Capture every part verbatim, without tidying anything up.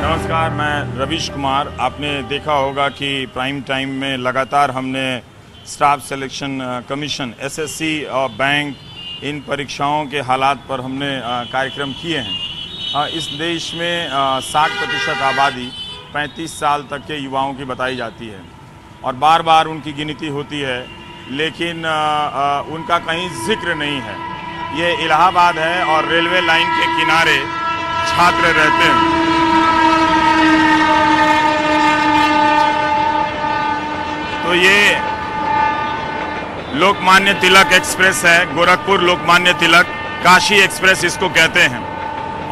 नमस्कार, मैं रवीश कुमार। आपने देखा होगा कि प्राइम टाइम में लगातार हमने स्टाफ सेलेक्शन कमीशन, एसएससी और बैंक, इन परीक्षाओं के हालात पर हमने कार्यक्रम किए हैं। इस देश में साठ प्रतिशत आबादी पैंतीस साल तक के युवाओं की बताई जाती है और बार बार उनकी गिनती होती है, लेकिन उनका कहीं जिक्र नहीं है। ये इलाहाबाद है और रेलवे लाइन के किनारे छात्र रहते हैं। तो ये लोकमान्य तिलक एक्सप्रेस है, गोरखपुर लोकमान्य तिलक काशी एक्सप्रेस इसको कहते हैं।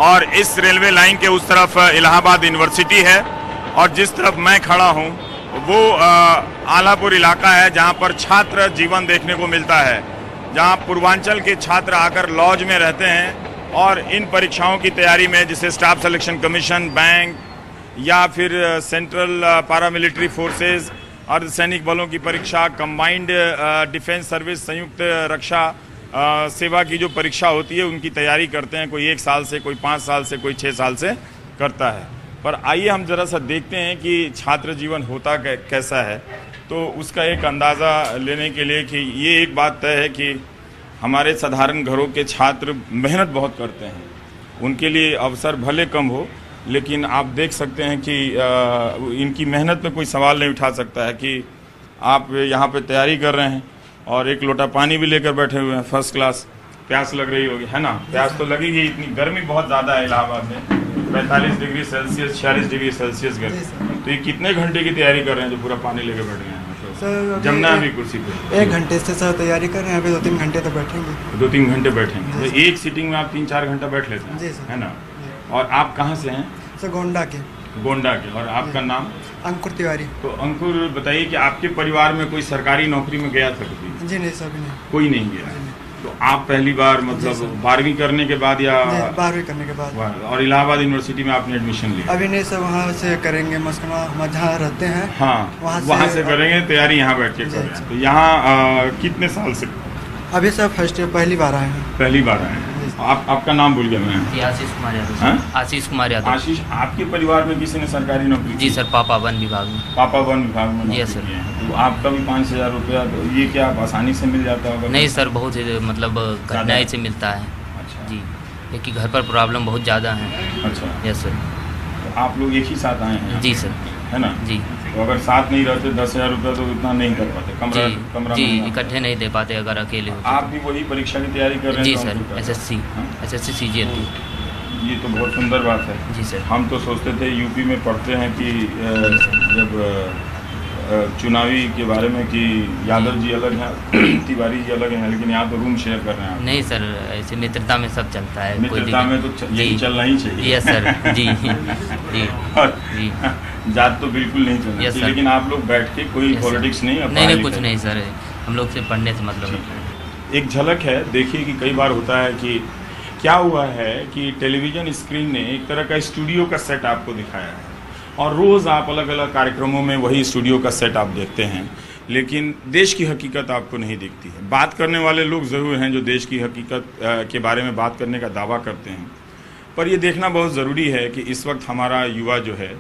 और इस रेलवे लाइन के उस तरफ इलाहाबाद यूनिवर्सिटी है और जिस तरफ मैं खड़ा हूँ वो आलापुर इलाका है, जहाँ पर छात्र जीवन देखने को मिलता है, जहाँ पूर्वांचल के छात्र आकर लॉज में रहते हैं और इन परीक्षाओं की तैयारी में, जिसे स्टाफ सिलेक्शन कमीशन, बैंक या फिर सेंट्रल पारामिलिट्री फोर्सेज, अर्धसैनिक बलों की परीक्षा, कंबाइंड डिफेंस सर्विस, संयुक्त रक्षा सेवा की जो परीक्षा होती है, उनकी तैयारी करते हैं। कोई एक साल से, कोई पाँच साल से, कोई छः साल से करता है। पर आइए हम जरा सा देखते हैं कि छात्र जीवन होता कैसा है, तो उसका एक अंदाज़ा लेने के लिए कि ये एक बात तय है कि हमारे साधारण घरों के छात्र मेहनत बहुत करते हैं। उनके लिए अवसर भले कम हो, लेकिन आप देख सकते हैं कि इनकी मेहनत पे कोई सवाल नहीं उठा सकता है कि आप यहाँ पे तैयारी कर रहे हैं और एक लोटा पानी भी लेकर बैठे हुए हैं, फर्स्ट क्लास। प्यास लग रही होगी, है ना? प्यास तो लगेगी, इतनी गर्मी बहुत ज़्यादा है इलाहाबाद में, पैंतालीस डिग्री सेल्सियस, छियालीस डिग्री सेल्सियस गर्मी। तो ये कितने घंटे की तैयारी कर रहे हैं जो पूरा पानी लेकर बैठ गए हैं? सर, जमना भी कुर्सी पे एक घंटे से सर तैयारी कर रहे हैं, अभी दो तीन घंटे तो बैठेंगे। दो तीन घंटे बैठेंगे, एक सीटिंग में आप तीन चार घंटा बैठ लेते हैं, है ना? और आप कहाँ से हैं? सर गोंडा के। गोंडा के। और आपका नाम? अंकुर तिवारी। तो अंकुर, बताइए कि आपके परिवार में कोई सरकारी नौकरी में गया था? जी नहीं सर, नहीं, कोई नहीं गया। तो आप पहली बार, मतलब बारहवीं करने के बाद या बारहवीं करने के बाद, और इलाहाबाद यूनिवर्सिटी में आपने एडमिशन लिया? अभी नहीं सर, वहाँ से करेंगे, मस्कना जहाँ रहते हैं। हाँ, वहाँ से, वहाँ से करेंगे तैयारी, यहाँ बैठ के कर रहे हैं। तो यहाँ कितने साल से? अभी सर फर्स्ट ईयर, पहली बार आए हैं। पहली बार आए हैं। आप, आपका नाम भूल गया मैं। आशीष कुमार यादव। आशीष कुमार यादव। आशीष, आपके परिवार में किसी ने सरकारी नौकरी? जी सर, पापा वन विभाग में। पापा वन विभाग में? जी सर। तो आपका भी पाँच हज़ार रुपया, ये क्या आप आसानी से मिल जाता होगा? नहीं सर, बहुत मतलब कठिनाई से मिलता है। अच्छा जी, क्योंकि घर पर प्रॉब्लम बहुत ज़्यादा है। अच्छा, यस सर। तो आप लोग एक ही साथ आए हैं? जी सर, है ना? जी। तो अगर साथ नहीं रहते दस हज़ार रुपया तो इतना नहीं कर पाते, कमरा कमरा जी इकट्ठे नहीं दे पाते अगर अकेले हो। आप भी वही परीक्षा की तैयारी कर रहे हैं? जी सर, एसएससी, एसएससी सीजीएल। ये तो बहुत सुंदर बात है। जी सर, हम तो सोचते थे यूपी में पढ़ते हैं कि जब चुनावी के बारे में कि यादव जी अलग हैं, तिवारी जी अलग हैं, लेकिन यहाँ तो रूम शेयर कर रहे हैं। नहीं सर, ऐसे मित्रता में सब चलता है, मित्रता में तो यही चलना ही चाहिए। यस सर, जी जी, जात तो बिल्कुल नहीं चलना चाहिए। लेकिन आप लोग बैठ के कोई पॉलिटिक्स नहीं, नहीं नहीं कुछ नहीं सर, हम लोग से पढ़ने से मतलब। एक झलक है, देखिए कि कई बार होता है कि क्या हुआ है कि टेलीविज़न स्क्रीन ने एक तरह का स्टूडियो का सेट आपको दिखाया है और रोज़ आप अलग अलग कार्यक्रमों में वही स्टूडियो का सेट आप देखते हैं, लेकिन देश की हकीकत आपको नहीं दिखती है। बात करने वाले लोग ज़रूर हैं जो देश की हकीकत के बारे में बात करने का दावा करते हैं, पर यह देखना बहुत ज़रूरी है कि इस वक्त हमारा युवा जो है,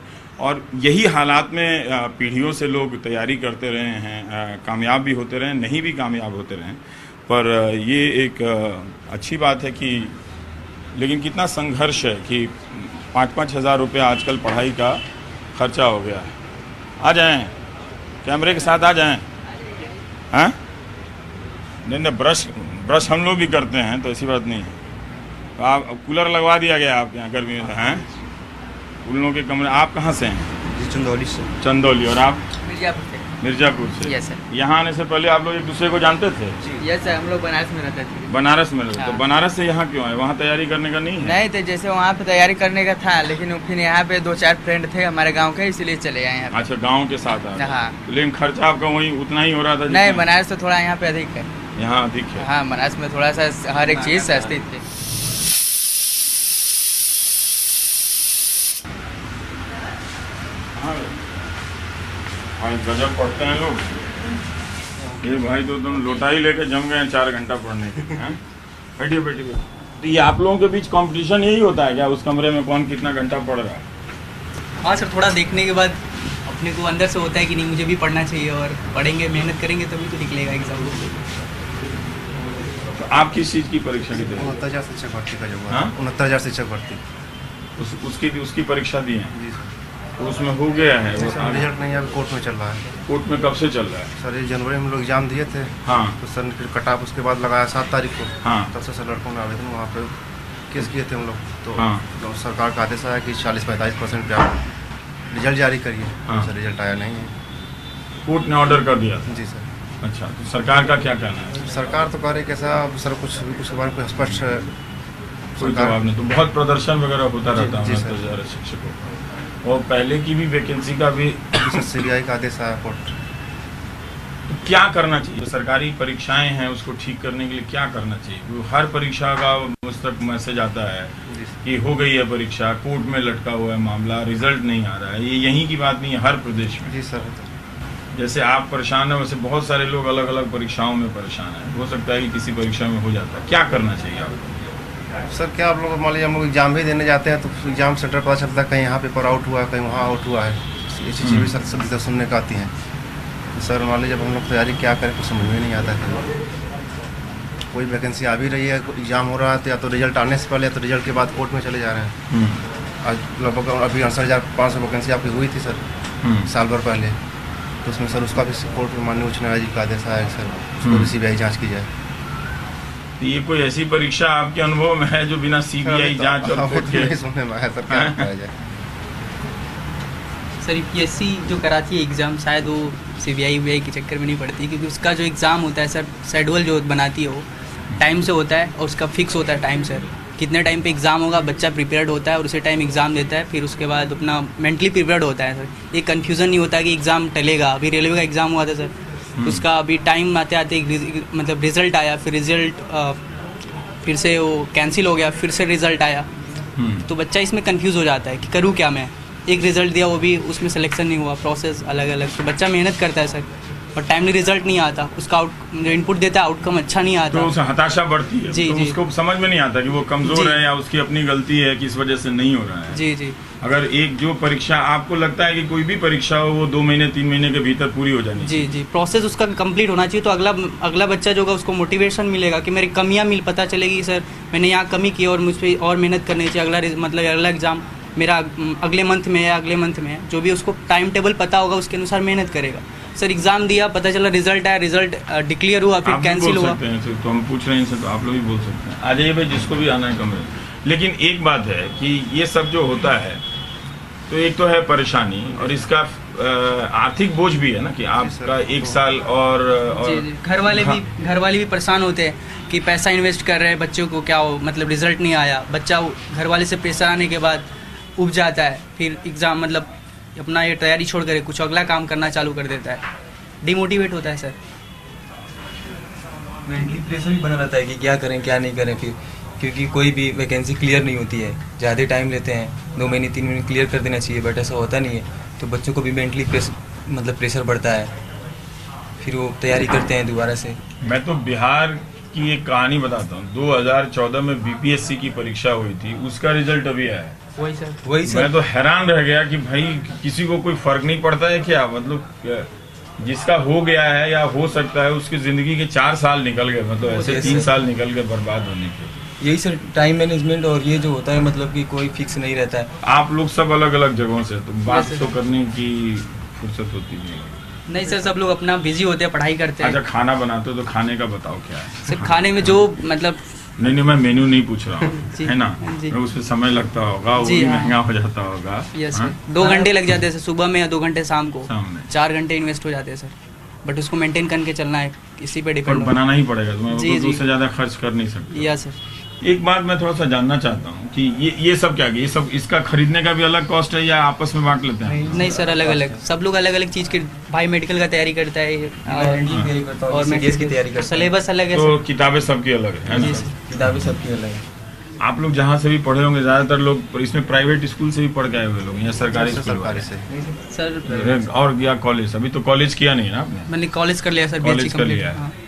और यही हालात में पीढ़ियों से लोग तैयारी करते रहे हैं, कामयाब भी होते रहे, नहीं भी कामयाब होते रहे, पर ये एक अच्छी बात है कि लेकिन कितना संघर्ष है कि पाँच पाँच हज़ार रुपया आजकल पढ़ाई का खर्चा हो गया है। आ जाएं कैमरे के साथ, आ जाएं। हैं? नहीं नहीं, ब्रश ब्रश हम लोग भी करते हैं, तो ऐसी बात नहीं है। आप कूलर लगवा दिया गया आपके यहाँ गर्मी में, हैं उन लोगों के कमरे। आप कहाँ से हैं? जी चंदौली से। चंदौली। और आप? मिर्जापुर। मिर्जापुर से। Yes sir. यहाँ आने से पहले आप लोग एक दूसरे को जानते थे? यस सर, हम लोग बनारस में रहते थे। बनारस में रहते थे। तो बनारस से यहाँ क्यों आए? वहाँ तैयारी करने का नहीं है? नहीं थे, जैसे वहाँ पे तैयारी करने का था, लेकिन फिर यहाँ पे दो चार फ्रेंड थे हमारे गाँव के, इसलिए चले आए। अच्छा, गाँव के साथ आए। हाँ, लेकिन खर्चा आपका वही उतना ही हो रहा था? नहीं, बनारस तो थोड़ा यहाँ पे अधिक है। यहाँ अधिक है? हाँ, बनारस में थोड़ा सा हर एक चीज़ सस्ती थी। गजब पढ़ते हैं लोग। ये भाई तो तुम लोटा ही लेके जम गए हैं चार घंटा पढ़ने के। बैठिए बैठिए। तो ये आप लोगों के बीच कंपटीशन यही होता है क्या, उस कमरे में कौन कितना घंटा पढ़ रहा है? हाँ सर, थोड़ा देखने के बाद अपने को अंदर से होता है कि नहीं मुझे भी पढ़ना चाहिए और पढ़ेंगे, मेहनत करेंगे तभी तो निकलेगा एग्जाम। तो आप किस चीज़ की परीक्षा की? उनहत्तर हज़ार शिक्षक भर्ती का जो उनहत्तर हज़ार शिक्षक भर्ती उस, उसकी भी उसकी परीक्षा दी है तो उसमें हो गया है। रिजल्ट नहीं अभी कोर्ट में चल रहा है। कोर्ट में कब से चल रहा है? सर ये जनवरी में लोग एग्जाम दिए थे। हाँ। तो सर ने फिर कट ऑफ उसके बाद लगाया सात तारीख को। हाँ। तब से सर लड़कों ने आवेदन वहाँ पे केस किए थे हम लोग तो। हाँ। तो सरकार का आदेश आया कि चालीस पैंतालीस परसेंट पे रिजल्ट जारी करिए। हाँ। सर रिजल्ट आया नहीं है, कोर्ट ने ऑर्डर कर दिया। जी सर। अच्छा, तो सरकार का क्या कहना है? सरकार तो कह रही कैसा सर कुछ उसके बारे में स्पष्ट जवाब नहीं। तो बहुत प्रदर्शन वगैरह होता रहता है शिक्षकों का, और पहले की भी वैकेंसी का भी सीबीआई का आदेश आया कोर्ट। तो क्या करना चाहिए? तो सरकारी परीक्षाएं हैं, उसको ठीक करने के लिए क्या करना चाहिए? तो हर परीक्षा का मुझ तक मैसेज आता है कि हो गई है परीक्षा, कोर्ट में लटका हुआ है मामला, रिजल्ट नहीं आ रहा है। ये यहीं की बात नहीं है, हर प्रदेश में। जी सर, जैसे आप परेशान हैं वैसे बहुत सारे लोग अलग अलग परीक्षाओं में परेशान हैं। हो सकता है कि किसी परीक्षा में हो जाता है। क्या करना चाहिए आपको? सर क्या आप लोग मान लीजिए हम लोग एग्जाम भी देने जाते हैं तो एग्जाम सेंटर पता चलता है कहीं यहाँ पेपर आउट हुआ है, कहीं वहाँ आउट हुआ है। ऐसी चीज़ भी सर सुनने का आती है। सर मान लीजिए जब हम लोग तैयारी क्या करें कुछ समझ में नहीं आता है। कोई वैकेंसी आ भी रही है, एग्जाम हो रहा है, या तो रिजल्ट आने से पहले या तो रिजल्ट के बाद कोर्ट में चले जा रहे हैं। आज लगभग अभी अड़सठ हज़ार पाँच सौ वैकेंसी आपकी हुई थी सर साल भर पहले, तो उसमें सर उसका भी कोर्ट में माननीय उच्च न्यायालय जी का आदेश आया है सर उसको भी सीबीआई जाँच की जाए। तो ये कोई ऐसी परीक्षा आपके अनुभव में है जो बिना सीबीआई जांच और खुद के सुनने में है? सब क्या है सर, यूपीएससी जो कराती है एग्ज़ाम शायद वो सीबीआई वीआई के चक्कर में नहीं पड़ती, क्योंकि उसका जो एग्ज़ाम होता है सर शेड्यूल जो बनाती है वो टाइम से होता है और उसका फिक्स होता है टाइम सर कितने टाइम पे एग्ज़ाम होगा। बच्चा प्रिपेयर्ड होता है और उसे टाइम एग्ज़ाम देता है, फिर उसके बाद अपना मेंटली प्रिपेयर्ड होता है सर। ये कन्फ्यूज़न नहीं होता कि एग्ज़ाम टलेगा। अभी रेलवे का एग्ज़ाम हुआ था सर, उसका अभी टाइम आते आते मतलब रिज़ल्ट आया, फिर रिज़ल्ट फिर से वो कैंसिल हो गया, फिर से रिज़ल्ट आया। तो बच्चा इसमें कंफ्यूज हो जाता है कि करूँ क्या मैं। एक रिज़ल्ट दिया वो भी उसमें सिलेक्शन नहीं हुआ, प्रोसेस अलग अलग। तो बच्चा मेहनत करता है सर और टाइमली रिज़ल्ट नहीं आता, उसका आउट जो इनपुट देता है आउटकम अच्छा नहीं आता, तो हताशा बढ़ती है। जी तो जी उसको समझ में नहीं आता कि वो कमज़ोर है या उसकी अपनी गलती है कि इस वजह से नहीं हो रहा है। जी जी अगर एक जो परीक्षा आपको लगता है कि कोई भी परीक्षा हो वो दो महीने तीन महीने के भीतर पूरी हो जानी चाहिए। जी जी प्रोसेस उसका कंप्लीट होना चाहिए, तो अगला अगला बच्चा जो होगा उसको मोटिवेशन मिलेगा कि मेरी कमियाँ मिल पता चलेगी सर मैंने यहाँ कमी की और मुझ पर और मेहनत करनी चाहिए। अगला मतलब अगला एग्ज़ाम मेरा अगले मंथ में या अगले मंथ में है, जो भी उसको टाइम टेबल पता होगा उसके अनुसार मेहनत करेगा सर। एग्ज़ाम दिया, पता चला रिजल्ट आया, रिजल्ट डिक्लेयर हुआ, फिर कैंसिल हुआ। तो हम पूछ रहे हैं इनसे, तो आप लोग भी बोल सकते हैं। आ जाइए भाई, जिसको भी आना है कमरे। लेकिन एक बात है कि ये सब जो होता है तो एक तो है परेशानी और इसका आर्थिक बोझ भी है ना कि आपका एक साल और, और घर वाले भी घर वाले भी परेशान होते हैं कि पैसा इन्वेस्ट कर रहे हैं बच्चों को, क्या हो मतलब रिजल्ट नहीं आया, बच्चा घर वाले से प्रेशर आने के बाद उब जाता है, फिर एग्ज़ाम मतलब अपना ये तैयारी छोड़ कर कुछ अगला काम करना चालू कर देता है, डिमोटिवेट होता है सर। मेंटली प्रेशर भी बना रहता है कि क्या करें क्या नहीं करें फिर, क्योंकि कोई भी वैकेंसी क्लियर नहीं होती है, ज़्यादा टाइम लेते हैं, दो महीने तीन महीने क्लियर कर देना चाहिए बट ऐसा होता नहीं है, तो बच्चों को भी मेंटली प्रेशर मतलब प्रेशर बढ़ता है, फिर वो तैयारी करते हैं दोबारा से। मैं तो बिहार की एक कहानी बताता हूँ। दो हज़ार चौदह में बीपीएससी की परीक्षा हुई थी, उसका रिजल्ट अभी आया है। वही सर वही सर मैं तो हैरान रह गया कि भाई किसी को कोई फर्क नहीं पड़ता है क्या? मतलब जिसका हो गया है या हो सकता है उसकी जिंदगी के चार साल निकल गए, मतलब ऐसे तीन साल निकल गए बर्बाद होने के। यही सर टाइम मैनेजमेंट और ये जो होता है मतलब कि कोई फिक्स नहीं रहता है। आप लोग सब अलग अलग जगहों से, तो बात तो करने की फुर्सत होती नहीं है। नहीं सर, सब लोग अपना बिजी होते हैं, पढ़ाई करते हैं। अच्छा, खाना बनाते हो तो खाने का बताओ क्या है सर? खाने में जो मतलब नहीं नहीं मैं मेन्यू नहीं पूछ रहा हूँ है ना, उसमें समय लगता होगा, वो महंगा हो जाता होगा। यस सर, दो घंटे लग जाते हैं सर सुबह में या दो घंटे शाम को, चार घंटे इन्वेस्ट हो जाते हैं सर, बट उसको मेंटेन करके चलना है, इसी पे डिपेंड बनाना ही पड़ेगा, उससे ज़्यादा खर्च कर नहीं सकते। यस सर, एक बात मैं थोड़ा सा जानना चाहता हूँ कि ये ये सब क्या, ये सब इसका खरीदने का भी अलग कॉस्ट है या आपस में बांट लेते हैं? नहीं सर, अलग अलग सब लोग अलग अलग चीज़ के, भाई मेडिकल का तैयारी करता है और मेडिकल की तैयारी करता है, सिलेबस अलग है, तो किताबें सबकी अलग है, किताबें सबकी अलग है। आप लोग जहाँ से भी पढ़े होंगे ज़्यादातर लोग इसमें प्राइवेट स्कूल से भी पढ़ गए हुए लोग या सरकारी सरकारी से सर और या कॉलेज? अभी तो कॉलेज किया नहीं ना आपने? मैंने कॉलेज कर लिया सर, बीएससी कर लिया है।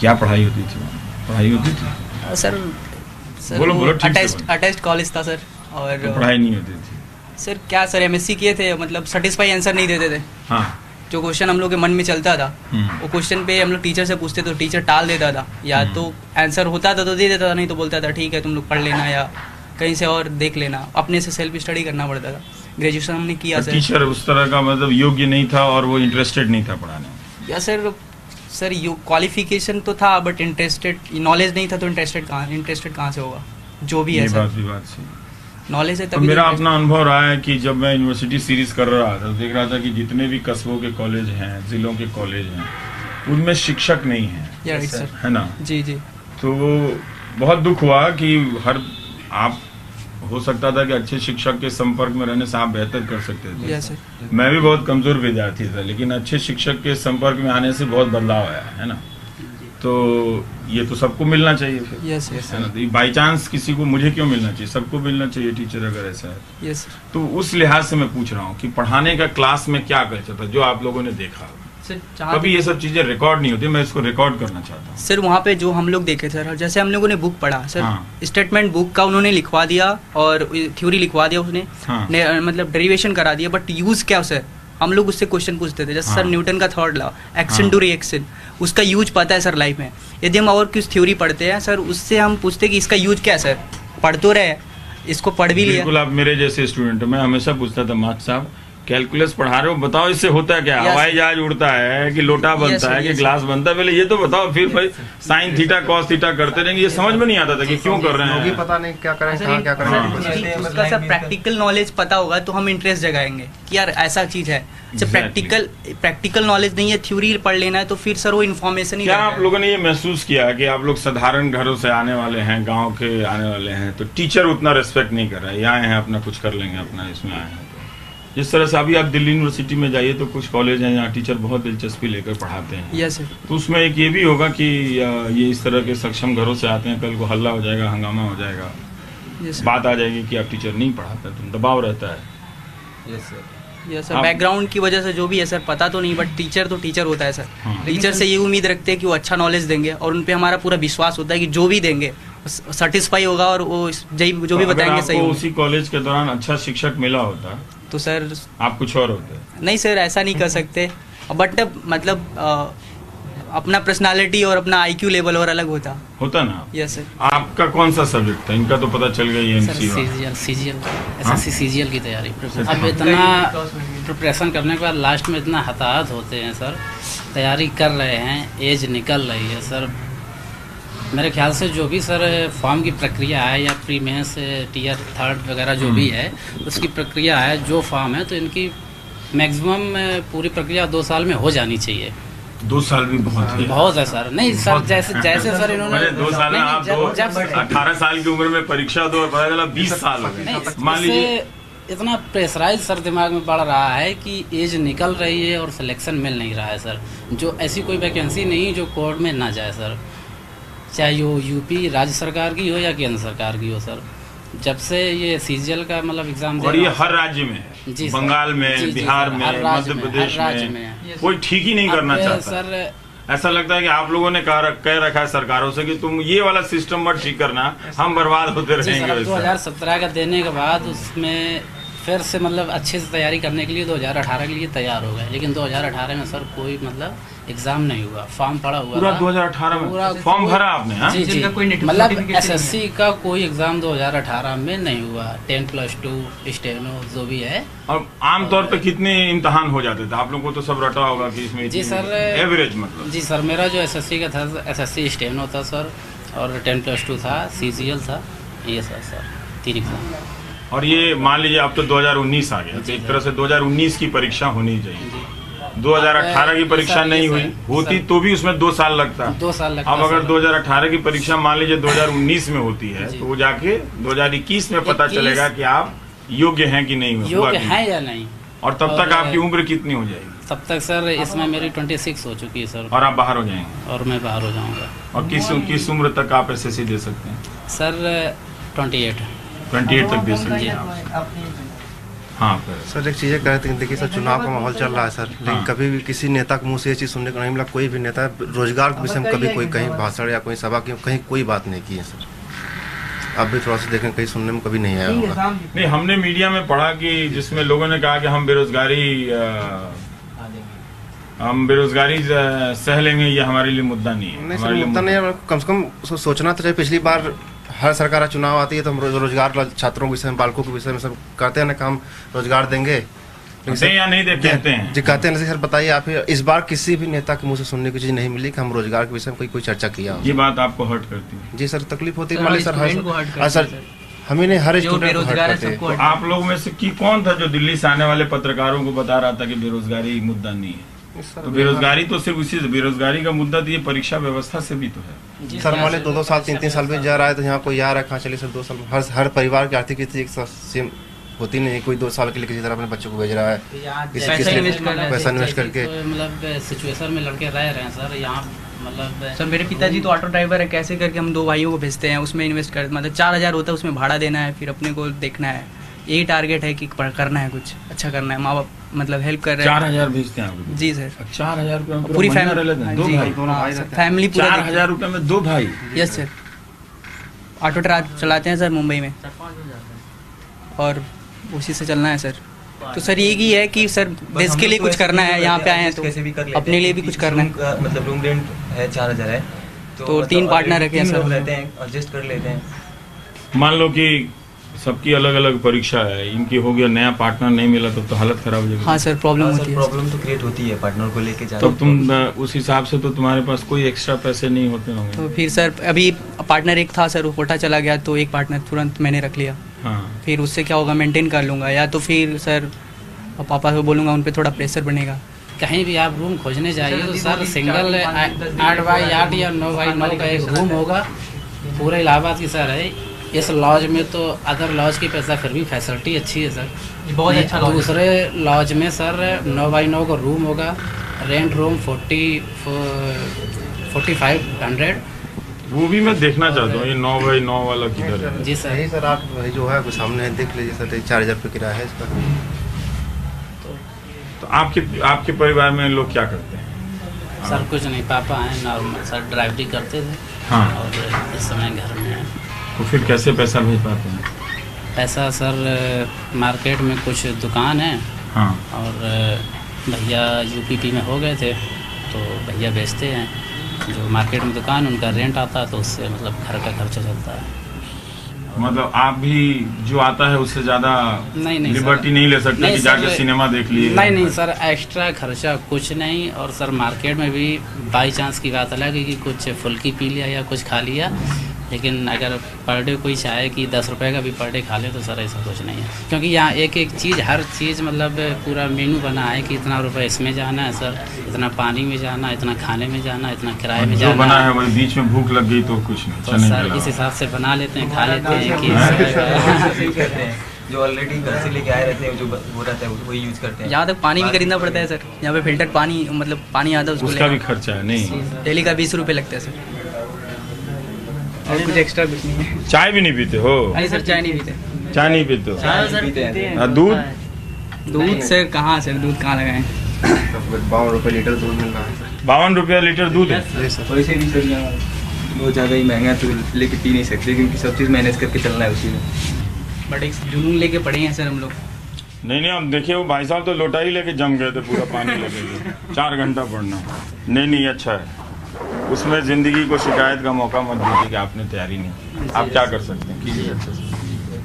क्या पढ़ाई होती थी? पढ़ाई होती थी सर, बोलो बोलो। अटैच्ड कॉलेज था सर, और तो पढ़ाई नहीं होती थी। सर क्या सर एमएससी किए थे, मतलब सेटिस्फाई आंसर नहीं देते थे? हाँ, जो क्वेश्चन हम लोग के मन में चलता था वो क्वेश्चन पे हम लोग टीचर से पूछते तो टीचर टाल देता था, या तो आंसर होता था तो दे देता था, नहीं तो बोलता था ठीक है तुम लोग पढ़ लेना या कहीं से और देख लेना, अपने से सेल्फ स्टडी करना पड़ता था। ग्रेजुएशन हमने किया सर, टीचर उस तरह का मतलब योग्य नहीं था और वो इंटरेस्टेड नहीं था पढ़ाने। या सर सर यू क्वालिफिकेशन तो था बट इंटरेस्टेड नॉलेज नहीं था, तो इंटरेस्टेड कहाँ इंटरेस्टेड कहाँ से होगा? जो भी है सर, नॉलेज है तभी। मेरा अपना अनुभव रहा है कि जब मैं यूनिवर्सिटी सीरीज कर रहा था देख रहा था कि जितने भी कस्बों के कॉलेज हैं, जिलों के कॉलेज हैं, उनमें शिक्षक नहीं है, है ना? जी जी। तो बहुत दुख हुआ कि हर आप हो सकता था कि अच्छे शिक्षक के संपर्क में रहने से आप बेहतर कर सकते थे। yes, मैं भी बहुत कमजोर विद्यार्थी था, लेकिन अच्छे शिक्षक के संपर्क में आने से बहुत बदलाव आया है ना। तो ये तो सबको मिलना चाहिए फिर। yes, yes, है ना? बाई चांस किसी को, मुझे क्यों मिलना चाहिए, सबको मिलना चाहिए टीचर अगर ऐसा है। yes, तो उस लिहाज से मैं पूछ रहा हूँ कि पढ़ाने का क्लास में क्या कल्चर था जो आप लोगों ने देखा? कभी ये सब चीजें रिकॉर्ड नहीं होती, मैं इसको रिकॉर्ड करना चाहता हूँ सर। वहाँ पे जो हम लोग देखे सर, जैसे हम लोगों ने बुक पढ़ा सर, हाँ। स्टेटमेंट बुक का उन्होंने लिखवा दिया और थ्योरी लिखवा दिया उसने, हाँ। ने, मतलब डेरिवेशन करा दिया, बट यूज क्या सर? हम लोग उससे क्वेश्चन पूछते थे जैसे हाँ। सर न्यूटन का third law, action to reaction, उसका यूज पता है सर लाइफ में। यदि हम और कुछ थ्योरी पढ़ते हैं सर, उससे हम पूछते कि इसका यूज क्या है सर, पढ़ तो रहे इसको, पढ़ भी लिया। आप मेरे जैसे स्टूडेंट, मैं हमेशा पूछता था मार्क्स साहब कैलकुलस पढ़ा रहे हो, बताओ इससे होता क्या, हवाई जहाज उड़ता है कि लोटा बनता है कि ग्लास बनता है, पहले ये तो बताओ, फिर भाई साइन थीटा कॉस थीटा करते रहेंगे, ये समझ में नहीं आता था कि क्यों कर रहे हैं, पता नहीं क्या करें क्या करें। उसका सर प्रैक्टिकल नॉलेज पता होगा तो हम इंटरेस्ट जगाएंगे कि यार ऐसा चीज है। जब प्रैक्टिकल प्रैक्टिकल नॉलेज नहीं है, थ्योरी पढ़ लेना है, तो फिर सर वो इन्फॉर्मेशन ही। क्या आप लोगों ने ये महसूस किया कि आप लोग साधारण घरों से आने वाले हैं, गाँव के आने वाले हैं, तो टीचर उतना रेस्पेक्ट नहीं कर रहा है, यहाँ है अपना कुछ कर लेंगे अपना, इसमें आए हैं। जिस तरह से अभी आप दिल्ली यूनिवर्सिटी में जाइए तो कुछ कॉलेज हैं यहाँ टीचर बहुत दिलचस्पी लेकर पढ़ाते हैं। yes, sir. तो उसमें एक ये भी होगा कि ये इस तरह के सक्षम घरों से आते हैं, कल को हल्ला हो जाएगा, हंगामा हो जाएगा, yes, बात आ जाएगी कि आप टीचर नहीं पढ़ाते, तुम दबाव रहता है। yes, sir. Yes, sir. Background की वजह से जो भी है सर, पता तो नहीं, बट टीचर तो टीचर होता है सर। हाँ। टीचर से ये उम्मीद रखते हैं कि वो अच्छा नॉलेज देंगे और उनपे हमारा पूरा विश्वास होता है कि जो भी देंगे सेटिस्फाई होगा और वो जो भी बताएंगे सही। उसी कॉलेज के दौरान अच्छा शिक्षक मिला होता तो सर आप कुछ और होते। नहीं सर, ऐसा नहीं कर सकते, बट मतलब आ, अपना पर्सनालिटी और अपना आईक्यू लेवल और अलग होता होता ना। Yes sir. आपका कौन सा सब्जेक्ट था? इनका तो पता चल गया sir, CGL CGL SSC CGL की तैयारी। अब इतना प्रिपरेशन करने के बाद लास्ट में इतना हताहत होते हैं सर, तैयारी कर रहे हैं, एज निकल रही है सर। मेरे ख्याल से जो भी सर फॉर्म की प्रक्रिया है या प्री मेंस टीयर थर्ड वगैरह जो भी है उसकी प्रक्रिया है, जो फॉर्म है, तो इनकी मैक्सिमम पूरी प्रक्रिया दो साल में हो जानी चाहिए। दो साल भी बहुत है, बहुत है सर। नहीं सर, जैसे जैसे सर इन्होंने दो साल, आप अठारह साल की उम्र में परीक्षा दो और पता चला बीस साल हो गए, मान लीजिए। इतना प्रेशराइज सर दिमाग में पड़ रहा है कि एज निकल रही है और सिलेक्शन मिल नहीं रहा है सर। जो ऐसी कोई वैकेंसी नहीं जो कोर्ट में ना जाए सर, चाहे वो यूपी राज्य सरकार की हो या केंद्र सरकार की हो सर। जब से ये सीजीएल का मतलब एग्जाम, और ये हर राज्य में है, जी बंगाल में, जी बिहार में, मध्य प्रदेश में, में। कोई ठीक ही नहीं करना चाहता सर। ऐसा लगता है कि आप लोगों ने कह रखा है सरकारों से कि तुम ये वाला सिस्टम मत ठीक करना, हम बर्बाद होते रहेंगे। दो हजार सत्रह का देने के बाद उसमें फिर से मतलब अच्छे से तैयारी करने के लिए दो हज़ार अठारह के लिए तैयार हो गए, लेकिन दो हज़ार अठारह में सर कोई मतलब एग्जाम नहीं हुआ, फॉर्म पड़ा हुआ पूरा दो हज़ार अठारह में। फॉर्म भरा आपने? हाँ? जी जी, मतलब एसएससी का कोई एग्जाम दो हज़ार अठारह में नहीं हुआ, टेन प्लस टू स्टेनो जो भी है। और आमतौर पे कितने इम्तहान हो जाते थे आप लोगों को? तो सब रटा होगा कि इसमें। जी सर, एवरेज मतलब। जी सर, मेरा जो एसएससी का था, एसएससी स्टेनो था सर, और टेन प्लस टू था, सीजीएल था, ये सर सर तीन एग्जाम। और ये मान लीजिए अब तो दो हज़ार उन्नीस आ गया, तो एक तरह से दो हज़ार उन्नीस की परीक्षा होनी चाहिए। दो हज़ार अठारह की परीक्षा नहीं हुई, होती तो भी उसमें दो साल लगता है। दो साल लगता। अब अगर दो हज़ार अठारह की परीक्षा मान लीजिए दो हज़ार उन्नीस में होती है तो वो जाके दो हज़ार इक्कीस में पता चलेगा कि आप योग्य हैं कि नहीं, योग्य हैं या नहीं। और तब तक आपकी उम्र कितनी हो जाएगी? तब तक सर इसमें मेरी छब्बीस हो चुकी है सर। और आप बाहर हो जाएंगे? और मैं बाहर हो जाऊंगा। और किस किस उम्र तक आप एसएससी दे सकते हैं? सर अट्ठाईस अट्ठाईस तक दे सकते हैं। हाँ सर, एक चीज़ें कह रहे थे, देखिए सर चुनाव का माहौल चल रहा है सर, लेकिन हाँ। कभी भी किसी नेता के मुँह से ये चीज़ सुनने को नहीं मिला, कोई भी नेता रोजगार के विषय में कभी कोई कहीं भाषण या कोई सभा की कहीं कोई बात नहीं की है सर। आप भी थोड़ा सा देखें, कहीं सुनने में कभी नहीं आया होगा। नहीं, हमने मीडिया में पढ़ा कि जिसमें लोगों ने कहा कि हम बेरोजगारी हम बेरोजगारी सह लेंगे, ये हमारे लिए मुद्दा नहीं है। नहीं, हमारे लिए मुद्दा नहीं है, कम से कम उसको सोचना तो चाहिए। पिछली बार हर सरकार चुनाव आती है तो हम रोजगार छात्रों के विषय में, बालकों के विषय में सब कहते हैं ना कि हम रोजगार देंगे, या नहीं देते हैं जी कहते हैं। सर बताइए आप, इस बार किसी भी नेता के मुंह से सुनने की चीज नहीं मिली कि हम रोजगार के विषय में कोई कोई चर्चा किया। ये बात आपको हर्ट करती है जी सर? तकलीफ होती है सर, हर सर हमें नहीं, हर स्टूडेंट को हर्ट करते हैं। आप लोगों में से की कौन था जो दिल्ली से आने वाले पत्रकारों को बता रहा था कि बेरोजगारी मुद्दा नहीं है? तो बेरोजगारी तो सिर्फ उसी बेरोजगारी का मुद्दा तो ये परीक्षा व्यवस्था से भी तो है सर। माने दो दो साल तीन तीन साल में जा रहा है तो यहाँ कोई यार रखा चले सर। दो साल हर हर परिवार की आर्थिक स्थिति सेम होती नहीं, कोई दो साल के लिए किसी तरह अपने बच्चों को भेज रहा है, किसी किसी पैसा इन्वेस्ट करके। मतलब सिचुएशन में लड़के रह रहे हैं सर यहाँ। मतलब सर मेरे पिताजी तो ऑटो ड्राइवर है, कैसे करके हम दो भाइयों को भेजते हैं, उसमें इन्वेस्ट कर मतलब चार हज़ार होता है, उसमें भाड़ा देना है, फिर अपने को देखना है, यही टारगेट है कि करना है, कुछ अच्छा करना है। माँ बाप मतलब हेल्प कर रहे हैं। चार हजार भेजते हैं जी सर, चार हजार पूरी फैमिली, चार हजार रुपये में दो भाई। यस सर, ऑटो ट्रैक चलाते हैं सर मुंबई में और उसी से चलना है सर। तो सर यही है कि सर देश के लिए कुछ करना है, यहाँ पे आए हैं तो अपने लिए भी कुछ करना है। मतलब रूम रेंट है चार हजार है तो तीन पार्टनर रखे हैं सर, लेते हैं एडजस्ट कर लेते हैं। मान लो कि सबकी अलग अलग परीक्षा है, इनकी हो गया, नया पार्टनर नहीं मिला तब तो, तो हालत खराब हो जाएगी। हाँ सर, प्रॉब्लम होती है, प्रॉब्लम तो क्रिएट होती है पार्टनर को लेके जाने। तब तुम उस हिसाब से तो तुम्हारे पास कोई एक्स्ट्रा पैसे नहीं होते होंगे। तो फिर सर अभी पार्टनर एक था सर, वो कोटा चला गया तो एक पार्टनर तुरंत मैंने रख लिया। हाँ। फिर उससे क्या होगा, मेंटेन कर लूँगा, या तो फिर सर पापा को बोलूँगा, उन पर थोड़ा प्रेशर बनेगा। कहीं भी आप रूम खोजने जाइए तो सर सिंगल आठ बाई आठ या नौ बाई नौ का एक रूम होगा, पूरे इलाहाबाद की सर है। इस लॉज में तो अदर लॉज की पैसा फिर भी फैसिलिटी अच्छी है सर, बहुत अच्छा। दूसरे लॉज में सर नौ बाई नौ का रूम होगा, rent room forty forty five hundred वो भी मैं देखना चाहता हूँ, ये नौ बाई नौ वाला किधर है जी सर? सर आप जो है सामने देख लीजिए सर, चार हज़ार रुपये किराया है इसका। तो, तो आपके आपके परिवार में लोग क्या करते हैं सर? कुछ नहीं, पापा हैं नॉर्मल सर, ड्राइवरी करते थे। हाँ, और इस समय घर में है। तो फिर कैसे पैसा भेज पाते हैं? पैसा सर मार्केट में कुछ दुकान है। हाँ। और भैया यूपीपी में हो गए थे तो भैया बेचते हैं, जो मार्केट में दुकान उनका रेंट आता है तो उससे मतलब घर का खर्चा चलता है। मतलब आप भी जो आता है उससे ज़्यादा नहीं नहीं लिबर्टी नहीं ले सकते कि जाके सिनेमा देख लिए? नहीं नहीं सर, एक्स्ट्रा खर्चा कुछ नहीं। और सर मार्केट में भी बाई चांस की बात अलग है कि कुछ फुल्की पी लिया या कुछ खा लिया, लेकिन अगर पर डे कोई चाहे कि दस रुपए का भी पर डे खा ले तो सर ऐसा कुछ नहीं है, क्योंकि यहाँ एक एक चीज़ हर चीज़ मतलब पूरा मेनू बना है कि इतना रुपए इसमें जाना है सर, इतना पानी में जाना, इतना खाने में जाना, इतना किराए में जाना बना है। वही बीच में भूख लग गई तो कुछ नहीं, तो सर इस हिसाब से बना लेते हैं, खा लेते हैं कि जो ऑलरेडी घर से लेके आए रहते हैं, जो हो रहता है वही यूज करते हैं। यहाँ तक पानी भी खरीदना पड़ता है सर, यहाँ पे फिल्टर पानी मतलब पानी आता है उसका भी खर्चा है। नहीं, डेली का बीस रुपये लगता है सर, और कुछ एक्स्ट्रा कुछ नहीं है। चाय भी नहीं पीते हो? नहीं सर, चाय नहीं पीते। चाय नहीं पीते हो? चाय सर पीते हैं। दूध? दूध सर कहाँ सर, दूध कहाँ लगाएं? बावन रुपये लीटर दूध मिल रहा है। बावन रुपये लीटर दूध है? वैसे भी सर यहाँ बहुत ज़्यादा ही महंगा तो लेके पी नहीं सकते, क्योंकि सब चीज़ मैनेज करके चलना है उसी में। बट एक जुनून लेके पड़े हैं सर हम लोग। नहीं नहीं, हम देखिए वो भाई साहब तो लोटाई लेके जम गए थे, पूरा पानी लेके चार घंटा पड़ना। नहीं नहीं, अच्छा है, उसमें ज़िंदगी को शिकायत का मौका मत दीजिए कि आपने तैयारी नहीं। आप क्या कर सकते हैं, कीजिए अच्छे से,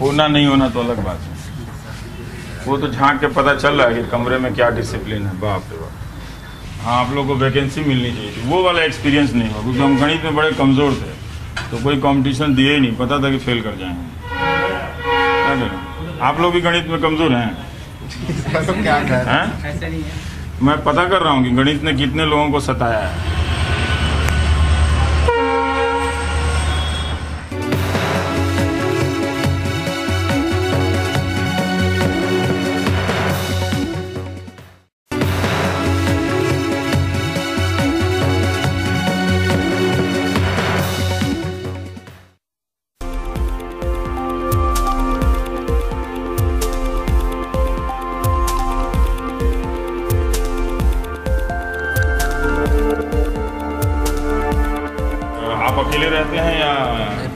होना नहीं होना तो अलग बात है, वो तो झांक के पता चल रहा है कि कमरे में क्या डिसिप्लिन है। बाप रे बाप, हाँ आप लोगों को वैकेंसी मिलनी चाहिए थी, वो वाला एक्सपीरियंस नहीं हुआ, क्योंकि हम गणित में बड़े कमज़ोर थे तो कोई कॉम्पिटिशन दिए ही नहीं, पता था कि फेल कर जाएंगे। आप लोग भी गणित में कमज़ोर हैं, मैं पता कर रहा हूँ कि गणित ने कितने लोगों को सताया है। आप अकेले रहते हैं या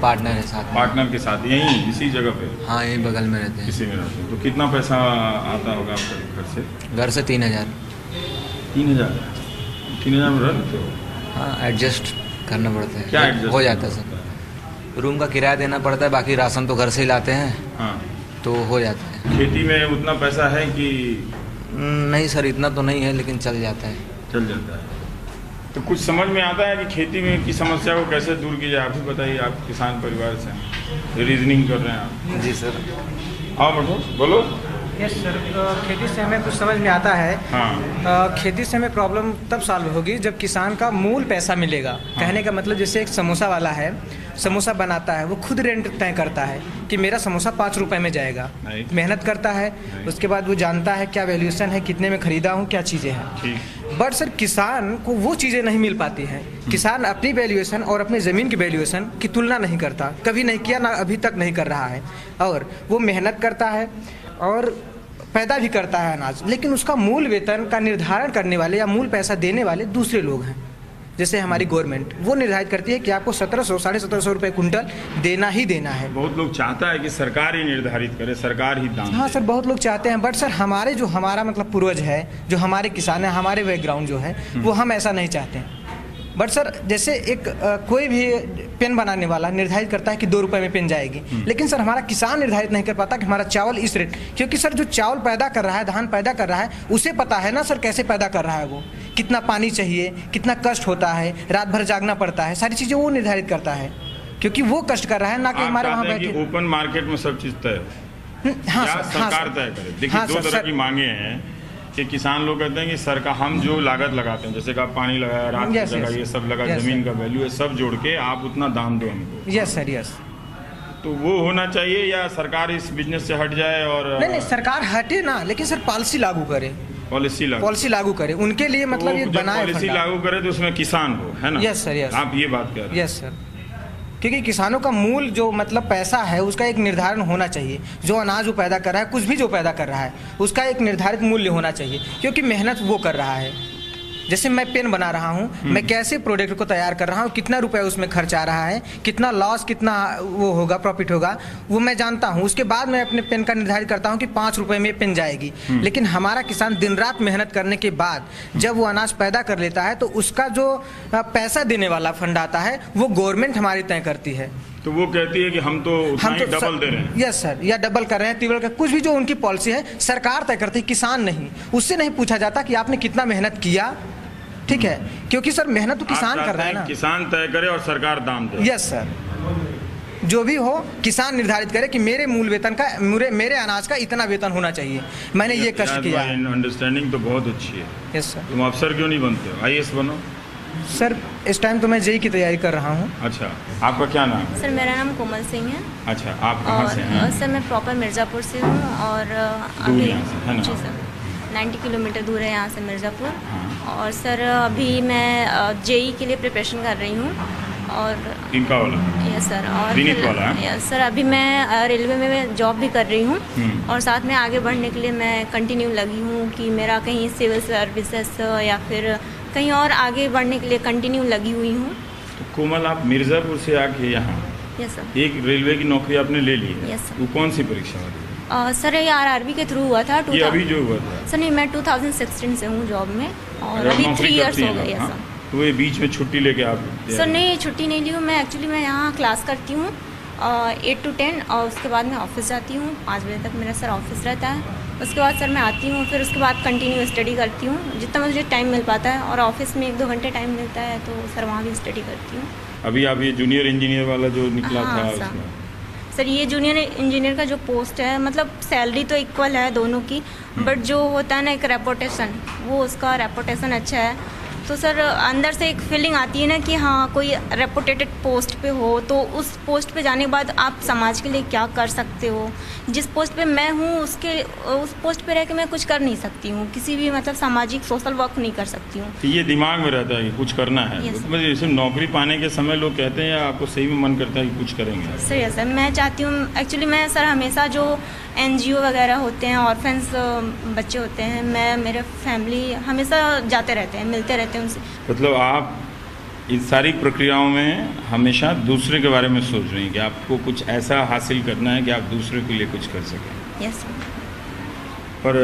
पार्टनर है साथ? पार्टनर के साथ यहीं इसी जगह पे? हाँ यहीं बगल में रहते हैं। इसी में रहते हैं। तो कितना पैसा आता होगा आपका घर से? घर से तीन हज़ार। तीन हज़ार तीन हज़ार में रह लेते हो? हाँ एडजस्ट करना पड़ता है। क्या एडजस्ट हो जाता है सर? रूम का किराया देना पड़ता है, बाकी राशन तो घर से ही लाते हैं। हाँ तो हो जाता है। खेती में उतना पैसा है कि नहीं? सर इतना तो नहीं है लेकिन चल जाता है। चल जाता है। तो कुछ समझ में आता है कि खेती में की समस्या को कैसे दूर की जाए? आप ही बताइए, आप किसान परिवार से रीजनिंग कर रहे हैं आप। जी सर। हाँ बोलो बोलो। यस सर, खेती से हमें कुछ समझ में आता है। हाँ। खेती से हमें प्रॉब्लम तब सॉल्व होगी जब किसान का मूल पैसा मिलेगा। हाँ। कहने का मतलब जैसे एक समोसा वाला है, समोसा बनाता है, वो खुद रेंट तय करता है कि मेरा समोसा पाँच रुपए में जाएगा। मेहनत करता है, उसके बाद वो जानता है क्या वैल्यूएशन है, कितने में खरीदा हूँ, क्या चीज़ें हैं। बट सर किसान को वो चीज़ें नहीं मिल पाती हैं। किसान अपनी वैल्यूएशन और अपनी ज़मीन की वैल्यूएशन की तुलना नहीं करता, कभी नहीं किया ना अभी तक नहीं कर रहा है। और वो मेहनत करता है और पैदा भी करता है अनाज, लेकिन उसका मूल वेतन का निर्धारण करने वाले या मूल पैसा देने वाले दूसरे लोग हैं। जैसे हमारी गवर्नमेंट वो निर्धारित करती है कि आपको सत्रह सौ साढ़े सत्रह सौ रुपये कुंटल देना ही देना है। बहुत लोग चाहता है कि सरकार ही निर्धारित करे, सरकार ही दाम। हाँ सर बहुत लोग चाहते हैं, बट सर हमारे जो हमारा मतलब पूर्वज है, जो हमारे किसान है, हमारे बैकग्राउंड जो है, वो हम ऐसा नहीं चाहते हैं। बट सर जैसे एक आ, कोई भी पेन बनाने वाला निर्धारित करता है कि दो रुपए में पेन जाएगी, लेकिन सर हमारा किसान निर्धारित नहीं कर पाता कि हमारा चावल इस रेट, क्योंकि सर जो चावल पैदा कर रहा है, धान पैदा कर रहा है, उसे पता है ना सर कैसे पैदा कर रहा है, वो कितना पानी चाहिए, कितना कष्ट होता है, रात भर जागना पड़ता है, सारी चीज़ें वो निर्धारित करता है क्योंकि वो कष्ट कर रहा है, ना कि हमारे वहाँ बैठे। ओपन मार्केट में सब चीज़ तय हो, सरकार तय करे। देखिए दो तरह की मांगे हैं कि किसान लोग कहते हैं कि सरकार हम जो लागत लगाते हैं, जैसे कि आप पानी लगाया, रात yes, लगा yes, ये सब लगा yes, जमीन का वैल्यू है, सब जोड़ के आप उतना दाम दो हमको। Yes sir yes. तो वो होना चाहिए या सरकार इस बिजनेस से हट जाए? और नहीं नहीं सरकार हटे ना, लेकिन सर पॉलिसी लागू करे, पॉलिसी लागू पॉलिसी लागू करे उनके लिए, मतलब ये बनाए पॉलिसी लागू करे तो उसमें किसान हो, है ना? Yes sir yes. आप ये बात कर रहे हैं? यस सर, क्योंकि किसानों का मूल जो मतलब पैसा है उसका एक निर्धारण होना चाहिए। जो अनाज वो पैदा कर रहा है, कुछ भी जो पैदा कर रहा है, उसका एक निर्धारित मूल्य होना चाहिए, क्योंकि मेहनत वो कर रहा है। जैसे मैं पेन बना रहा हूँ, मैं कैसे प्रोडक्ट को तैयार कर रहा हूँ, कितना रुपया उसमें खर्च आ रहा है, कितना लॉस, कितना वो होगा, प्रॉफिट होगा, वो मैं जानता हूँ। उसके बाद मैं अपने पेन का निर्धारित करता हूँ कि पाँच रुपये में पेन जाएगी। लेकिन हमारा किसान दिन रात मेहनत करने के बाद जब वो अनाज पैदा कर लेता है, तो उसका जो पैसा देने वाला फंड आता है वो गवर्नमेंट हमारी तय करती है। तो वो कहती है कि हम तो हम तो डबल दे रहे हैं। यस सर, या डबल कर रहे हैं, ट्रिपल कर, कुछ भी जो उनकी पॉलिसी है सरकार तय करती है, किसान नहीं। उससे नहीं पूछा जाता कि आपने कितना मेहनत किया, ठीक है, क्योंकि सर मेहनत तो किसान कर रहा है ना। किसान तय करे और सरकार दाम दे। यस सर, जो भी हो किसान निर्धारित करे कि मेरे मूल वेतन का, मेरे मेरे अनाज का इतना वेतन होना चाहिए, मैंने ये कष्ट किया। अंडरस्टैंडिंग तो बहुत अच्छी है। Yes sir. तुम अफसर क्यों नहीं बनते हो, आईएएस बनो? सर इस टाइम तो मैं जेई की तैयारी कर रहा हूँ। अच्छा, आपका क्या नाम है? सर मेरा नाम कोमल सिंह है। अच्छा, आप कहाँ से हैं? सर मैं प्रॉपर मिर्ज़ापुर से हूँ और अभी जी सर नब्बे किलोमीटर दूर है यहाँ से मिर्ज़ापुर। और सर अभी मैं जेई के लिए प्रिपरेशन कर रही हूँ और इनका वाला यस सर और विनीत वाला यस सर। अभी मैं रेलवे में मैं जॉब भी कर रही हूँ और साथ में आगे बढ़ने के लिए मैं कंटिन्यू लगी हूँ कि मेरा कहीं सिविल सर्विसेज या फिर कहीं और आगे बढ़ने के लिए कंटिन्यू लगी हुई हूँ। तो कोमल, आप मिर्ज़ापुर से आके यहाँ यस सर एक रेलवे की नौकरी आपने ले ली है। Yes sir. वो कौन सी परीक्षा वाली? सर ये आरआरबी के थ्रू हुआ था। ये अभी जो हुआ था सर? नहीं, मैं दो हज़ार सोलह से हूँ जॉब में और अभी थ्री इयर्स हो गए सर। तो ये बीच में छुट्टी लेके आप? सर नहीं, छुट्टी नहीं ली हूँ मैं। एक्चुअली मैं यहाँ क्लास करती हूँ एट टू टेन और उसके बाद मैं ऑफिस जाती हूँ पाँच बजे तक मेरा सर ऑफिस रहता है। उसके बाद सर मैं आती हूँ, फिर उसके बाद कंटिन्यू स्टडी करती हूँ जितना मुझे टाइम मिल पाता है और ऑफिस में एक दो घंटे टाइम मिलता है तो सर वहाँ भी स्टडी करती हूँ। अभी आप ये जूनियर इंजीनियर वाला जो निकला हाँ, था सर, सर ये जूनियर इंजीनियर का जो पोस्ट है, मतलब सैलरी तो इक्वल है दोनों की, बट जो होता है ना एक रेपुटेशन, वो उसका रेपुटेशन अच्छा है तो सर अंदर से एक फीलिंग आती है ना कि हाँ कोई रेपुटेटेड पोस्ट पे हो तो उस पोस्ट पे जाने के बाद आप समाज के लिए क्या कर सकते हो। जिस पोस्ट पे मैं हूँ उसके उस पोस्ट पे रह के मैं कुछ कर नहीं सकती हूँ, किसी भी मतलब सामाजिक सोशल वर्क नहीं कर सकती हूँ। ये दिमाग में रहता है कि कुछ करना है। जैसे नौकरी पाने के समय लोग कहते हैं या आपको सही में मन करता है कि कुछ करेंगे? सर यस सर, मैं चाहती हूँ एक्चुअली मैं सर हमेशा जो एन जी ओ वगैरह होते हैं, ऑर्फेंस बच्चे होते हैं, मैं मेरे फैमिली हमेशा जाते रहते हैं, मिलते रहते हैं उनसे। मतलब आप इन सारी प्रक्रियाओं में हमेशा दूसरे के बारे में सोच रहे हैं कि आपको कुछ ऐसा हासिल करना है कि आप दूसरे के लिए कुछ कर सकें। Yes sir. पर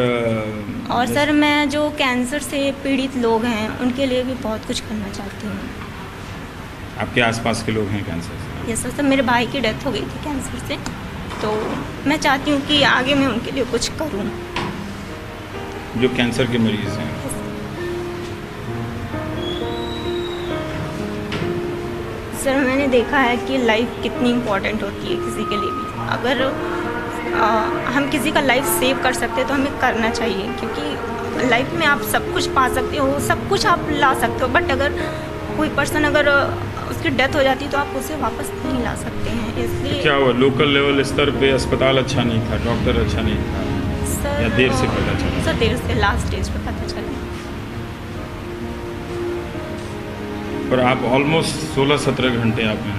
और सर मैं जो कैंसर से पीड़ित लोग हैं उनके लिए भी बहुत कुछ करना चाहती हूँ। आपके आसपास के लोग हैं कैंसर से? यस सर, मेरे भाई की डेथ हो गई थी कैंसर से, तो मैं चाहती हूँ कि आगे मैं उनके लिए कुछ करूँ जो कैंसर के मरीज हैं। सर मैंने देखा है कि लाइफ कितनी इम्पोर्टेंट होती है किसी के लिए भी। अगर आ, हम किसी का लाइफ सेव कर सकते हैं तो हमें करना चाहिए, क्योंकि लाइफ में आप सब कुछ पा सकते हो, सब कुछ आप ला सकते हो, बट अगर कोई पर्सन अगर उसकी डेथ हो जाती है तो आप उसे वापस नहीं ला सकते हैं। इसलिए क्या हुआ लोकल लेवल स्तर पे अस्पताल अच्छा नहीं था, डॉक्टर अच्छा नहीं था, सर, या देर से पता चला? सर देर से, लास्ट स्टेज पर पता चला। पर आप ऑलमोस्ट सोलह सत्रह घंटे आप में,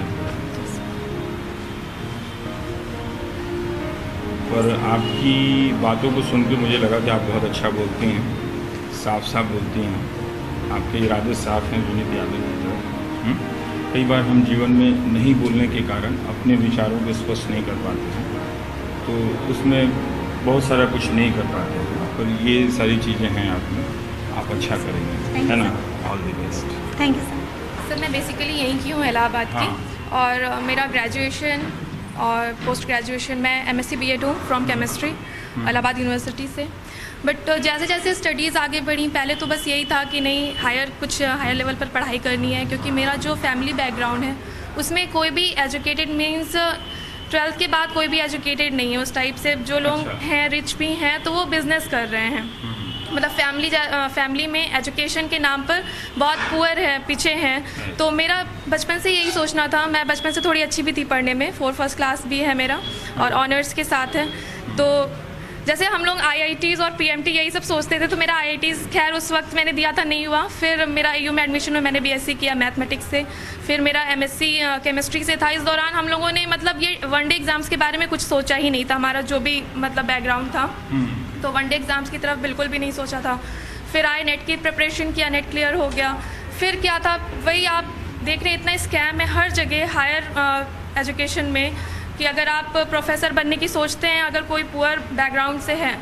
पर आपकी बातों को सुन के मुझे लगा कि आप बहुत अच्छा बोलती हैं, साफ साफ बोलती हैं, आपके इरादे साफ हैं, जुनीत यादव जी। कई बार हम जीवन में नहीं बोलने के कारण अपने विचारों को स्पष्ट नहीं कर पाते हैं, तो उसमें बहुत सारा कुछ नहीं कर पाते हैं, पर ये सारी चीज़ें हैं आप में, आप अच्छा करेंगे, है ना? All the best. Thank you sir. Sir मैं बेसिकली यहीं की हूँ इलाहाबाद की, और uh, मेरा ग्रेजुएशन और पोस्ट ग्रेजुएशन मैं एमएससी बीएड हूँ फ्रॉम केमिस्ट्री इलाहाबाद यूनिवर्सिटी से। बट uh, जैसे जैसे स्टडीज़ आगे बढ़ी, पहले तो बस यही था कि नहीं हायर कुछ हायर लेवल पर पढ़ाई करनी है, क्योंकि मेरा जो फैमिली बैकग्राउंड है उसमें कोई भी एजुकेटेड मीन्स ट्वेल्थ के बाद कोई भी एजुकेटेड नहीं है उस टाइप से। जो लोग हैं रिच भी हैं तो वो बिज़नेस कर रहे हैं, मतलब फैमिली फैमिली में एजुकेशन के नाम पर बहुत पुअर है, पीछे हैं। तो मेरा बचपन से यही सोचना था, मैं बचपन से थोड़ी अच्छी भी थी पढ़ने में, फोर फर्स्ट क्लास भी है मेरा और ऑनर्स के साथ है। तो जैसे हम लोग आईआईटीज़ और पीएमटी यही सब सोचते थे, तो मेरा आईआईटीज़ खैर उस वक्त मैंने दिया था, नहीं हुआ। फिर मेरा यू में एडमिशन में मैंने बीएससी किया मैथमेटिक्स से, फिर मेरा एमएससी केमिस्ट्री से था। इस दौरान हम लोगों ने मतलब ये वनडे एग्ज़ाम्स के बारे में कुछ सोचा ही नहीं था, हमारा जो भी मतलब बैकग्राउंड था, तो वनडे एग्ज़ाम्स की तरफ बिल्कुल भी नहीं सोचा था। फिर आए, नेट की प्रिपरेशन किया, नेट क्लियर हो गया। फिर क्या था, वही आप देख रहे हैं इतना स्कैम है हर जगह हायर एजुकेशन में, कि अगर आप प्रोफेसर बनने की सोचते हैं, अगर कोई पुअर बैकग्राउंड से है,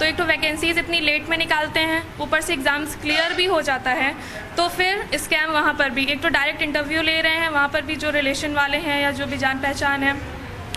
तो एक तो वैकेंसीज़ इतनी लेट में निकालते हैं, ऊपर से एग्ज़ाम्स क्लियर भी हो जाता है, तो फिर स्कैम वहाँ पर भी। एक तो डायरेक्ट इंटरव्यू ले रहे हैं, वहाँ पर भी जो रिलेशन वाले हैं या जो भी जान पहचान है,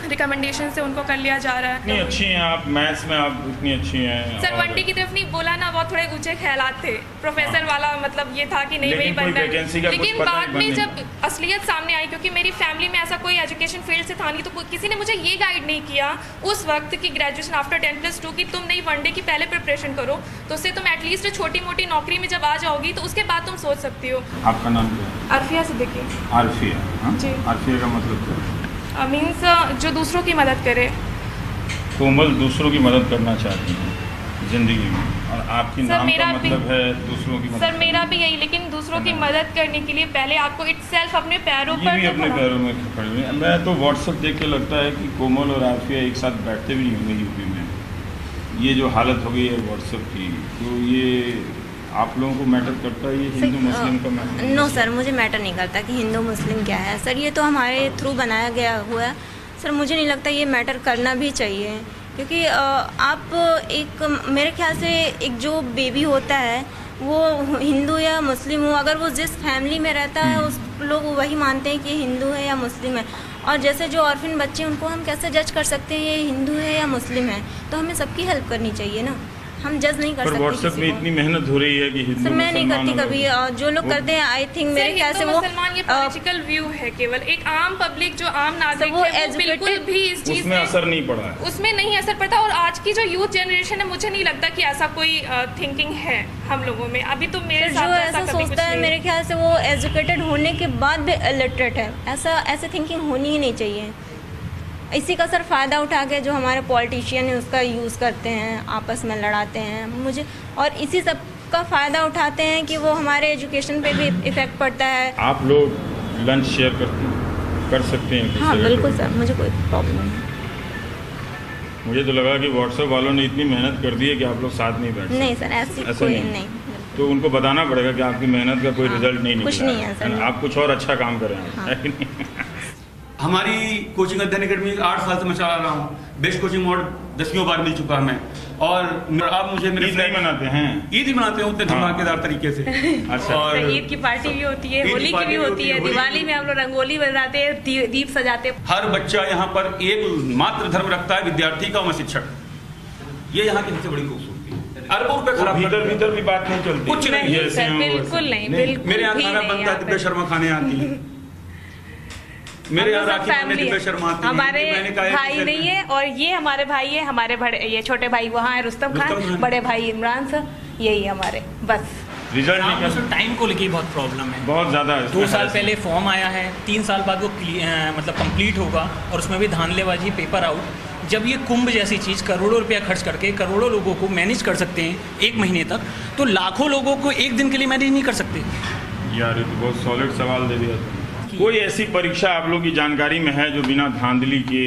रिकमेंडेशन से उनको कर लिया जा रहा है। इतनी अच्छी हैं आप मैथ्स में, आप इतनी अच्छी हैं सर। वनडे की तरफ नहीं बोला ना, बहुत थोड़े ऊंचे ख्यालात थे प्रोफेसर वाला, मतलब ये था कि नहीं वही बनना। लेकिन बाद में जब असलियत सामने आई, क्योंकि मेरी फैमिली में ऐसा कोई एजुकेशन फील्ड से था नहीं, तो किसी ने मुझे ये गाइड नहीं किया उस वक्त कि graduation after ten plus two की तुम नहीं वनडे की पहले प्रिपरेशन करो, तो उससे तुम एटलीस्ट छोटी मोटी नौकरी में जब आ जाओगी तो उसके बाद तुम सोच सकती हो। आपका नाम क्या है? अर्फिया से। देखिए अर्फिया जी, अर्फिया का मतलब मीन्स जो दूसरों की मदद करे। कोमल दूसरों की मदद करना चाहती हैं ज़िंदगी में, और आपकी नाम का मतलब है दूसरों की मदद। सर मेरा भी यही, लेकिन दूसरों की मदद करने के लिए पहले आपको इटसेल्फ अपने पैरों पर भी अपने पैरों में खड़े हुए। मैं तो व्हाट्सएप देख के लगता है कि कोमल और आरफिया एक साथ बैठते भी नहीं होंगे यूपी में। ये जो हालत हो गई है व्हाट्सएप की, तो ये आप लोगों को मैटर करता है? ये हिंदू मुस्लिम का मैटर? नो सर, मुझे मैटर नहीं करता कि हिंदू मुस्लिम क्या है सर, ये तो हमारे थ्रू बनाया गया हुआ है सर। मुझे नहीं लगता ये मैटर करना भी चाहिए, क्योंकि आप एक, मेरे ख्याल से एक जो बेबी होता है वो हिंदू या मुस्लिम हो, अगर वो जिस फैमिली में रहता है उस लोग वही मानते हैं कि हिंदू है या मुस्लिम है। और जैसे जो ऑर्फिन बच्चे हैं उनको हम कैसे जज कर सकते हैं ये हिंदू है या मुस्लिम है? तो हमें सबकी हेल्प करनी चाहिए ना, हम जज नहीं कर सकते। पर व्हाट्सएप में इतनी मेहनत हो रही है कि हिंदू मैं नहीं करती कभी, जो लोग करते हैं आई थिंक मेरे ख्याल से वो मुसलमान ये पॉलिटिकल व्यू है केवल, एक आम पब्लिक जो आम नागरिक है वो बिल्कुल भी इस चीज में असर नहीं पड़ा है, उसमें नहीं असर पड़ता। और आज की जो यूथ जनरेशन है मुझे नहीं लगता कि ऐसा कोई थिंकिंग है हम लोगों में अभी, तो मेरे जो ऐसा सोचता है मेरे ख्याल से वो एजुकेटेड होने के बाद भी इलिटरेट है। ऐसा ऐसे थिंकिंग होनी ही नहीं चाहिए। इसी का सर फ़ायदा उठा के जो हमारे पॉलिटिशियन हैं उसका यूज़ करते हैं, आपस में लड़ाते हैं मुझे, और इसी सब का फ़ायदा उठाते हैं कि वो हमारे एजुकेशन पे भी इफ़ेक्ट पड़ता है। आप लोग लंच शेयर कर, कर सकते हैं? हाँ बिल्कुल सर, मुझे कोई प्रॉब्लम नहीं। मुझे तो लगा कि व्हाट्सएप वालों ने इतनी मेहनत कर दी है कि आप लोग साथ नहीं बैठे। नहीं सर, ऐसी कोई नहीं, नहीं। तो उनको बताना पड़ेगा कि आपकी मेहनत का कोई रिजल्ट नहीं निकला, आप कुछ और अच्छा काम करें। हमारी कोचिंग अध्ययन अकेडमी आठ साल से मैं चला रहा हूँ, बेस्ट कोचिंग अवार्ड दसवीं बार मिल चुका हमें, और आप मुझे मेरे फ्रेंड मनाते हैं, ईद ही मनाते हैं उतने धमाकेदार तरीके से। अच्छा। और ईद की पार्टी भी होती है, होली की भी होती है, दिवाली में हम लोग रंगोली बनाते हैं, दीप सजाते हैं। हर बच्चा यहाँ पर एक मात्र धर्म रखता है, विद्यार्थी का और शिक्षक, ये यहाँ की सबसे बड़ी खूबसूरती है। अरबों रुपए खराब, भीतर भीतर भी बात नहीं चलती, कुछ नहीं, बिल्कुल नहीं। मेरे यहाँ खाना बनता है, दिव्या शर्मा खाने आती है, मेरे हमारे भाई नहीं है, और ये हमारे भाई है, हमारे बड़े ये छोटे भाई वहाँ है रुस्तम खान, बड़े भाई इमरान सर, यही हमारे बस। रिजल्ट नहीं, टाइम को लेके बहुत प्रॉब्लम है, बहुत ज़्यादा। दो साल पहले फॉर्म आया है, तीन साल बाद वो मतलब कंप्लीट होगा, और उसमें भी धांधलेबाजी, पेपर आउट। जब ये कुंभ जैसी चीज़ करोड़ों रुपया खर्च करके करोड़ों लोगों को मैनेज कर सकते हैं एक महीने तक, तो लाखों लोगों को एक दिन के लिए मैनेज नहीं कर सकते। यार ये तो बहुत सॉलिड सवाल दे दिया। कोई ऐसी परीक्षा आप लोग की जानकारी में है जो बिना धांधली के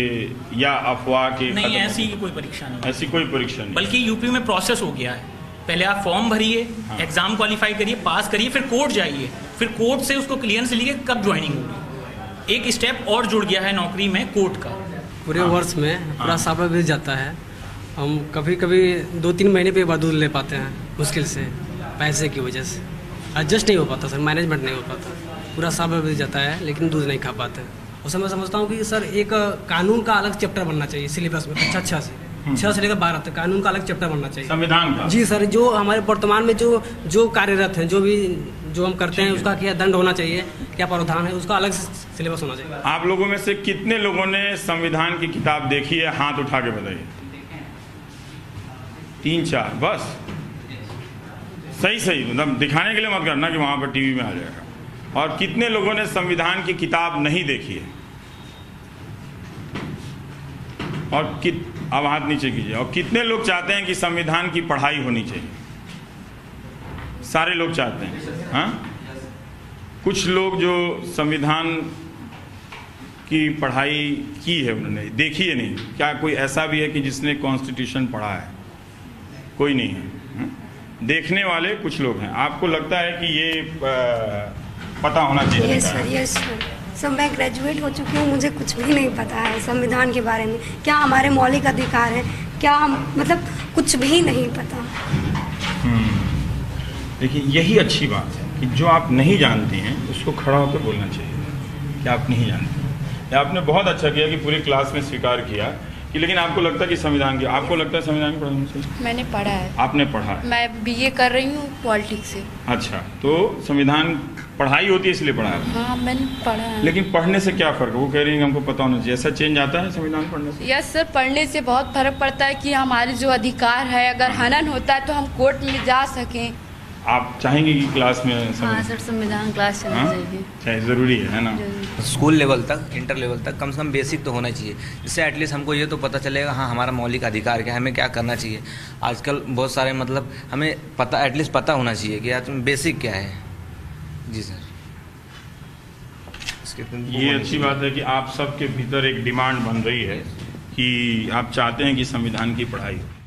या अफवाह के? नहीं, ऐसी कोई परीक्षा नहीं, ऐसी कोई परीक्षा नहीं, बल्कि यूपी में प्रोसेस हो गया है। पहले आप फॉर्म भरिए, हाँ। एग्जाम क्वालिफाई करिए, पास करिए, फिर कोर्ट जाइए, फिर कोर्ट से उसको क्लियरेंस लीजिए कब ज्वाइनिंग होगी। एक स्टेप और जुड़ गया है नौकरी में, कोर्ट का। पूरे हाँ। वर्ष में पूरा साफा भेज जाता है, हम कभी कभी दो तीन महीने पे बदूल ले पाते हैं मुश्किल से, पैसे की वजह से एडजस्ट नहीं हो पाता सर, मैनेजमेंट नहीं हो पाता, पूरा साफा भेज जाता है, लेकिन दूध नहीं खा पाते। उससे मैं समझता हूँ कि सर एक कानून का अलग चैप्टर बनना चाहिए सिलेबस में, अच्छा अच्छा से छह से लेकर बारह तक कानून का अलग चैप्टर बनना चाहिए संविधान का। जी सर, जो हमारे वर्तमान में जो जो कार्यरत हैं, जो भी जो हम करते हैं, उसका क्या दंड होना चाहिए, क्या प्रावधान है, उसका अलग सिलेबस होना चाहिए। आप लोगों में से कितने लोगों ने संविधान की किताब देखी है? हाथ उठा के बताइए। तीन चार बस, सही सही मतलब दिखाने के लिए मत करना कि वहाँ पर टीवी में आ जाएगा। और कितने लोगों ने संविधान की किताब नहीं देखी है? और कित अब हाथ नीचे कीजिए। और कितने लोग चाहते हैं कि संविधान की पढ़ाई होनी चाहिए? सारे लोग चाहते हैं, हाँ। कुछ लोग जो संविधान की पढ़ाई की है उन्होंने देखी है नहीं। क्या कोई ऐसा भी है कि जिसने कॉन्स्टिट्यूशन पढ़ा है? कोई नहीं है, हा? देखने वाले कुछ लोग हैं। आपको लगता है कि ये पता होना चाहिए? Yes sir, yes sir. Sir मैं ग्रेजुएट हो चुकी हूँ, मुझे कुछ भी नहीं पता है संविधान के बारे में, क्या हमारे मौलिक अधिकार है, क्या हम मतलब कुछ भी नहीं पता। देखिए यही अच्छी बात है कि जो आप नहीं जानते हैं उसको खड़ा होकर बोलना चाहिए कि आप नहीं जानते। आपने बहुत अच्छा किया कि पूरी क्लास में स्वीकार किया कि, लेकिन आपको लगता है कि संविधान की, आपको लगता है संविधान की पढ़ाई चाहिए? मैंने पढ़ा है। आपने पढ़ा है? मैं बीए कर रही हूँ पॉलिटिक्स से। अच्छा, तो संविधान पढ़ाई होती है इसलिए पढ़ा है? हाँ मैंने पढ़ा है। लेकिन पढ़ने से क्या फर्क है? वो कह रही है हमको पता होना चाहिए। ऐसा चेंज आता है संविधान पढ़ने से? यस सर, पढ़ने से बहुत फर्क पड़ता है कि हमारे जो अधिकार है अगर हनन होता है तो हम कोर्ट में जा सकें। आप चाहेंगे कि क्लास में संविधान क्लास चलना चाहिए? चाहिए, ज़रूरी है ना। स्कूल लेवल तक, इंटर लेवल तक कम से कम बेसिक तो होना चाहिए, जिससे एटलीस्ट हमको ये तो पता चलेगा हाँ हमारा मौलिक अधिकार क्या है, हमें क्या करना चाहिए। आजकल बहुत सारे मतलब हमें पता, एटलीस्ट पता होना चाहिए कि यार बेसिक क्या है। जी सर, ये अच्छी बात है कि आप सबके भीतर एक डिमांड बन रही है कि आप चाहते हैं कि संविधान की पढ़ाई